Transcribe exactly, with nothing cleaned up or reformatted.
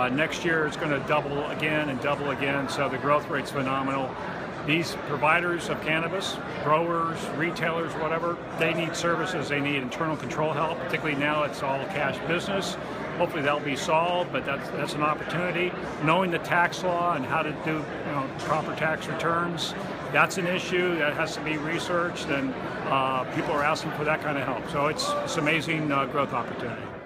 Uh, next year it's going to double again and double again, so the growth rate's phenomenal. These providers of cannabis, growers, retailers, whatever, they need services, they need internal control help, particularly now it's all cash business. Hopefully that'll be solved, but that's, that's an opportunity. Knowing the tax law and how to do, you know, proper tax returns, that's an issue that has to be researched, and uh, people are asking for that kind of help. So it's, it's amazing uh, growth opportunity.